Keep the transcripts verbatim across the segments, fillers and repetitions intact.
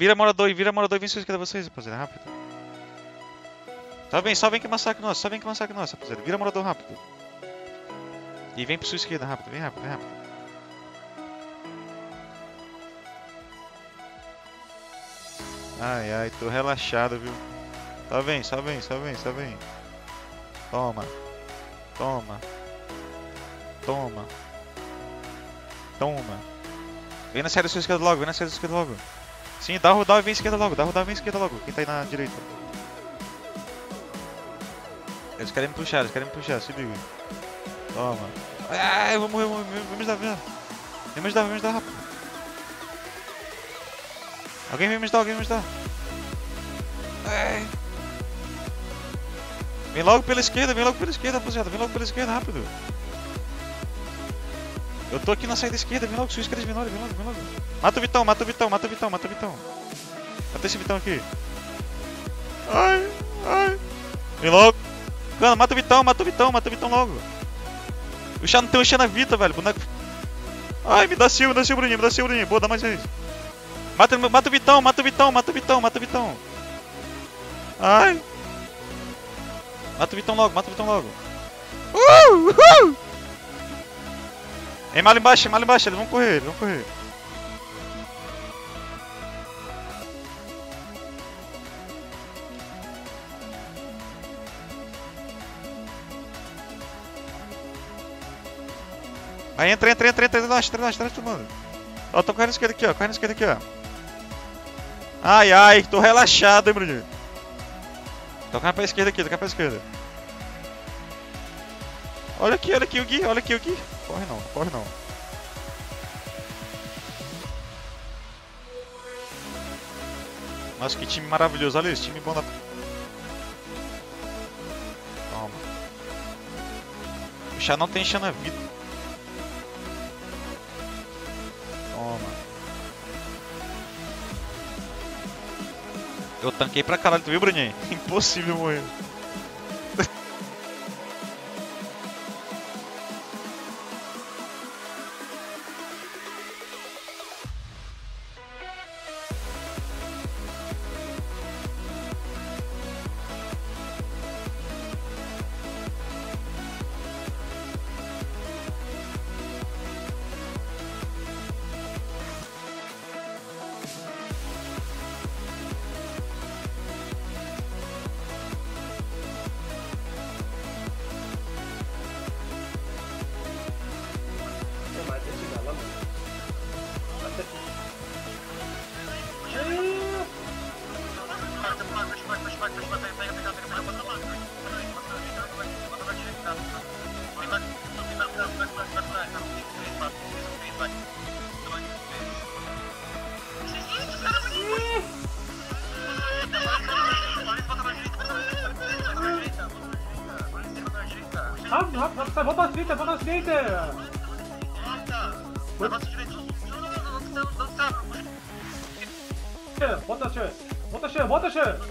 Vira morador e vira morador e vem sua esquerda vocês, rapaziada, rápido. Só vem, só vem que massacre nosso, só vem que massacre nosso, rapaziada. Vira morador rápido. E vem pra sua esquerda, rápido, vem rápido, vem rápido. Ai, ai, tô relaxado, viu? Só vem, só vem, só vem, só vem. Toma. Toma. Toma. Toma. Vem na série da sua esquerda logo, vem na série da sua esquerda logo. Sim, dá o rodal e vem à esquerda logo, dá o rodal e vem à esquerda logo. Quem tá aí na direita? Eles querem me puxar, eles querem me puxar, se liga. Toma. Ai, eu vou morrer, eu vou morrer. Vem me ajudar, vem. Vem me ajudar, vem me ajudar rápido. Alguém vem me ajudar, alguém vem me ajudar. Ai. Vem logo pela esquerda, vem logo pela esquerda, rapaziada. Vem logo pela esquerda, rápido. Eu tô aqui na saída esquerda, vem logo, sua esquerda, vem logo, vem logo, vem logo. Mata o Vitão, mata o Vitão, mata o Vitão, mata o Vitão. Mata esse Vitão aqui. Ai, ai. Vem logo. Cara, mata o Vitão, mata o Vitão, mata o Vitão logo. O chá não tem o chá na vida, velho. Boneco. Ai, me dá sil, me dá sil, Bruninho, me dá sil, Bruninho. Boa, dá mais vez. Mata, mata o Vitão, mata o Vitão, mata o Vitão, mata o Vitão. Ai. Mata o Vitão logo, mata o Vitão logo. Uh, uh. Ei, mal embaixo, mal embaixo, eles vão correr, eles vão correr. Aí entra, entra, entra, entra, entra, entra, entra, entra, mano. Ó, tô correndo na esquerda aqui, ó, correndo na esquerda aqui, ó. Ai, ai, tô relaxado, hein, Bruninho. Tô correndo pra esquerda aqui, tô correndo pra esquerda. Olha aqui, olha aqui o Gui, olha aqui o Gui. Corre não, corre não. Nossa, que time maravilhoso. Olha esse time bom da... Toma. O chá não tem chá na vida. Toma. Eu tanquei pra caralho, tu viu, Bruninho? Impossível morrer.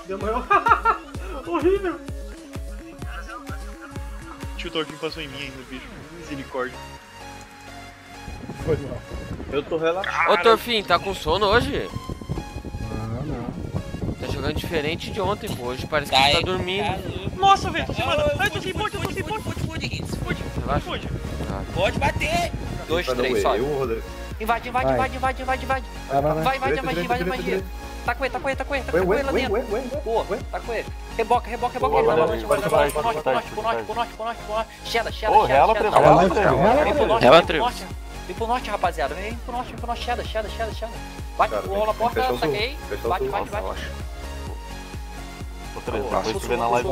Demorou. Horrível. Tio Torfin passou em mim ainda, bicho. Misericórdia. Foi mal. Eu tô relaxado. Ô Torfin, tá com sono hoje? Ah, não. Tá jogando diferente de ontem, pô. Hoje parece que tá dormindo. Nossa, velho, tô filmando. Ai, tô sem ponte, tô sem ponte. Pode, pode, pode, pode, pode. Pode bater. Dois, três, só. Invade, invade, invade, invade, invade, invade. Vai, invade, invade, invade, invade. Tá com ele, tá com ele, tá com ele, tá com ele lá dentro. Boa, tá com ele. Reboca, reboca, reboca. Vai pro norte, pro norte, pro norte, pro norte, pro norte, pro norte. Sheda, sheda, sheda. Vem pro norte, rapaziada. Vem pro norte, vem pro norte. Sheda, sheda, sheda, sheda. Bate, rola a porta, saquei. Bate, bate, bate. Depois tu vê na live.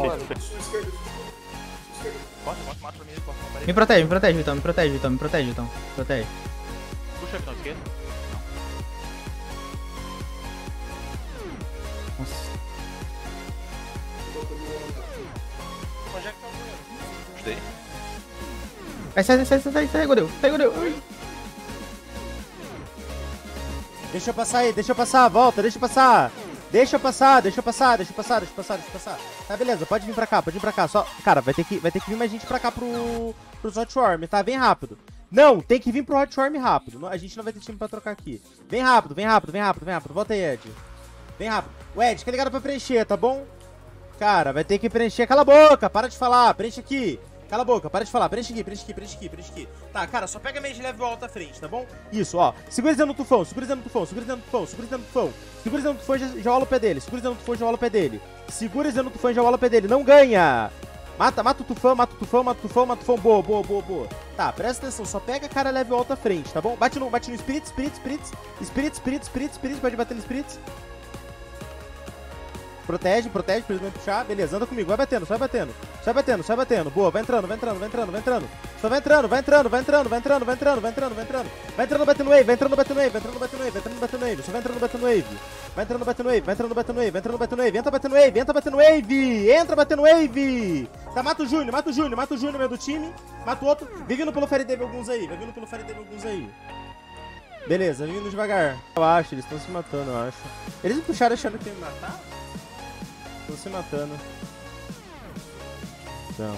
Me protege, me protege, Vitão, me protege, Vitão, me protege, Vitão. Protege. Puxa, Vitão, esquerda. Vai, sai, sai, sai, sai, sai, Godeu, sai, Godeu. Deixa eu passar aí, deixa eu passar, volta, deixa eu passar. Deixa eu passar, deixa eu passar, deixa eu passar, deixa eu passar, deixa eu passar. Tá, beleza, pode vir pra cá, pode vir pra cá. Só, cara, vai ter que, vai ter que vir mais gente pra cá pro, pros Hot Worms, tá? Vem rápido. Não, tem que vir pro Hot Worms rápido. A gente não vai ter time pra trocar aqui. Vem rápido, vem rápido, vem rápido, vem rápido. Volta aí, Ed. Bem rápido. O Ed, fica ligado pra preencher, tá bom? Cara, vai ter que preencher. Cala a boca, para de falar. Preenche aqui. Cala a boca, para de falar. Preenche aqui, preenche aqui, preenche aqui, preenche aqui. Tá, cara, só pega a mage level alta frente, tá bom? Isso, ó. Segura eles dentro do tufão, segura eles dentro do tufão, segura eles dentro do tufão, segura eles dentro do tufão. Segura eles dentro do tufão, já, já rola o pé dele. Segura eles dentro do tufão, já rola o pé dele. Segura eles dentro do tufão, já rola o pé dele. Não ganha! Mata, mata o tufão, mata o tufão, mata o tufão, mata o tufão. Boa, boa, boa, boa. Tá, presta atenção, só pega a cara level alta frente, tá bom? Bate no, bate no spirit, spirit, spirit, spirit, spirit, spirit, spirit, pode bater no spirit. Protege, protege, pra ele não puxar. Beleza, anda comigo, vai batendo, só vai batendo. Só vai batendo, só vai batendo. Boa, vai entrando, vai entrando, vai entrando, vai entrando. Só vai entrando, vai entrando, vai entrando, vai entrando, vai entrando, vai entrando, vai entrando. Vai entrando, batendo wave, vai entrando, batendo wave, vai entrando, batendo wave, vai entrando, batendo wave. Só vai entrando, batendo wave. Vai entrando, batendo wave, vai entrando, batendo wave, vai entrando, batendo wave. Entra, batendo wave, entra, batendo wave. Entra, batendo wave. Tá, mata o Júnior, mata o Júnior, mata o Júnior, meio do time. Mata o outro. Vem vindo pelo Fire Devil alguns aí, vai vindo pelo Fire Devil alguns aí. Beleza, vem vindo devagar. Eu acho, eles estão se matando, eu acho. Eles me puxaram achando que ia me matar? Tô se matando. Não.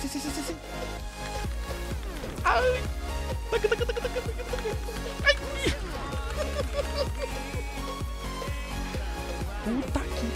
Sim, sim, sim, sim, sim. Ai! Taca, taca, taca, taca, taca, taca. Ai! Puta que pariu!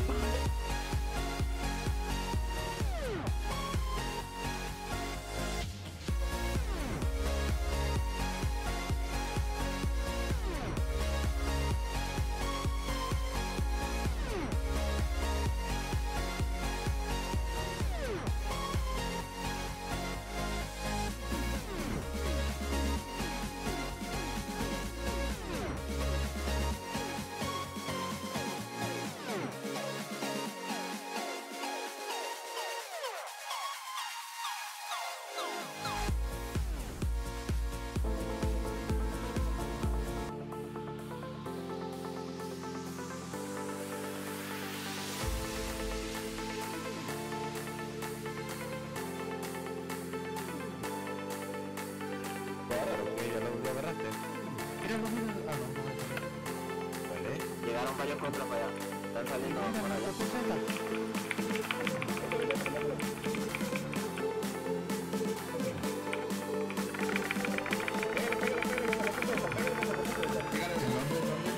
Llegaron varios contra para allá. Están saliendo para allá.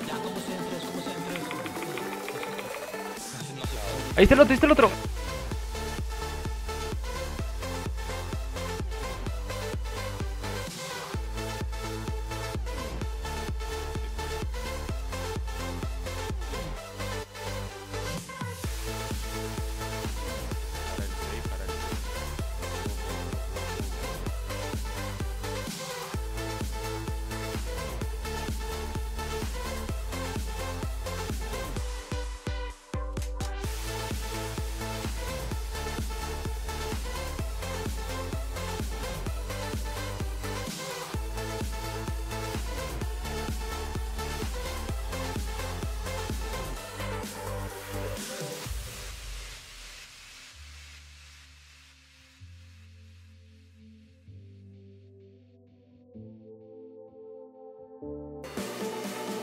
Ya, como siempre, como siempre. Ahí está el otro, ahí está el otro.